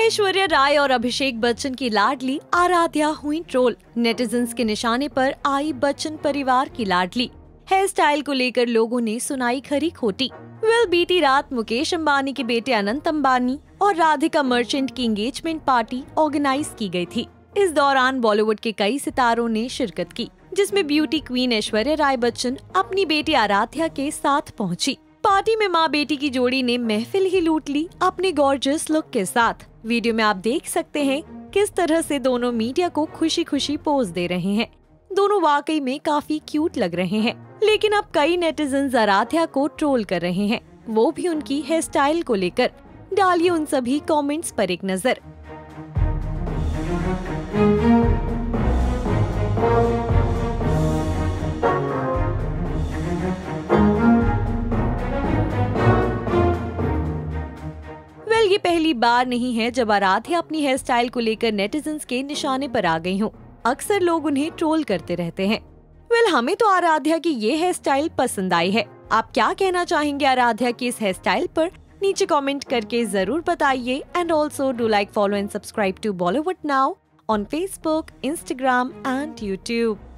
ऐश्वर्या राय और अभिषेक बच्चन की लाडली आराध्या हुई ट्रोल। नेटिजन्स के निशाने पर आई बच्चन परिवार की लाडली। हेयर स्टाइल को लेकर लोगों ने सुनाई खरी खोटी। बीती रात मुकेश अम्बानी के बेटे अनंत अम्बानी और राधिका मर्चेंट की एंगेजमेंट पार्टी ऑर्गेनाइज की गई थी। इस दौरान बॉलीवुड के कई सितारों ने शिरकत की, जिसमें ब्यूटी क्वीन ऐश्वर्या राय बच्चन अपनी बेटी आराध्या के साथ पहुंची। पार्टी में मां बेटी की जोड़ी ने महफिल ही लूट ली अपने गॉर्जियस लुक के साथ। वीडियो में आप देख सकते हैं किस तरह से दोनों मीडिया को खुशी खुशी पोज दे रहे हैं। दोनों वाकई में काफी क्यूट लग रहे हैं, लेकिन अब कई नेटिजन्स आराध्या को ट्रोल कर रहे हैं, वो भी उनकी हेयर स्टाइल को लेकर। डालिए उन सभी कमेंट्स पर एक नजर। ये पहली बार नहीं है जब आराध्या अपनी हेयर स्टाइल को लेकर नेटिजन्स के निशाने पर आ गई हो। अक्सर लोग उन्हें ट्रोल करते रहते हैं। हमें तो आराध्या की ये हेयर स्टाइल पसंद आई है। आप क्या कहना चाहेंगे आराध्या की इस हेयर स्टाइल पर? नीचे कमेंट करके जरूर बताइए। And also do like, follow and subscribe to Bollywood now on Facebook, Instagram and YouTube.